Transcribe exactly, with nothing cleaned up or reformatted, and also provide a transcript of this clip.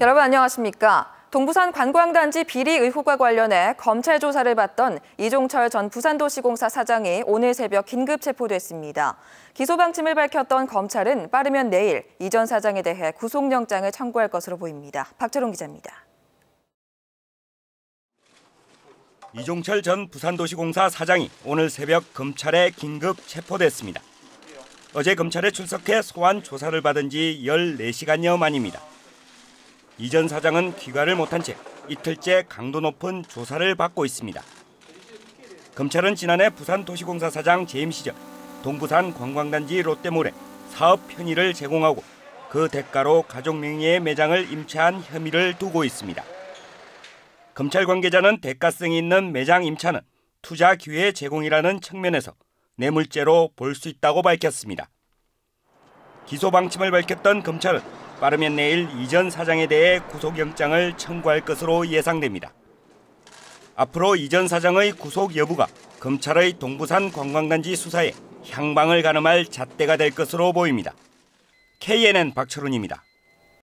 여러분 안녕하십니까? 동부산 관광단지 비리 의혹과 관련해 검찰 조사를 받던 이종철 전 부산도시공사 사장이 오늘 새벽 긴급 체포됐습니다. 기소 방침을 밝혔던 검찰은 빠르면 내일 이 전 사장에 대해 구속영장을 청구할 것으로 보입니다. 박철훈 기자입니다. 이종철 전 부산도시공사 사장이 오늘 새벽 검찰에 긴급 체포됐습니다. 어제 검찰에 출석해 소환 조사를 받은 지 열네 시간여 만입니다. 이 전 사장은 귀가를 못한 채 이틀째 강도 높은 조사를 받고 있습니다. 검찰은 지난해 부산도시공사 사장 재임 시절 동부산 관광단지 롯데몰에 사업 편의를 제공하고 그 대가로 가족 명의의 매장을 임차한 혐의를 두고 있습니다. 검찰 관계자는 대가성이 있는 매장 임차는 투자 기회 제공이라는 측면에서 뇌물죄로 볼 수 있다고 밝혔습니다. 기소 방침을 밝혔던 검찰은 빠르면 내일 이 전 사장에 대해 구속영장을 청구할 것으로 예상됩니다. 앞으로 이 전 사장의 구속 여부가 검찰의 동부산 관광단지 수사에 향방을 가늠할 잣대가 될 것으로 보입니다. 케이엔엔 박철훈입니다.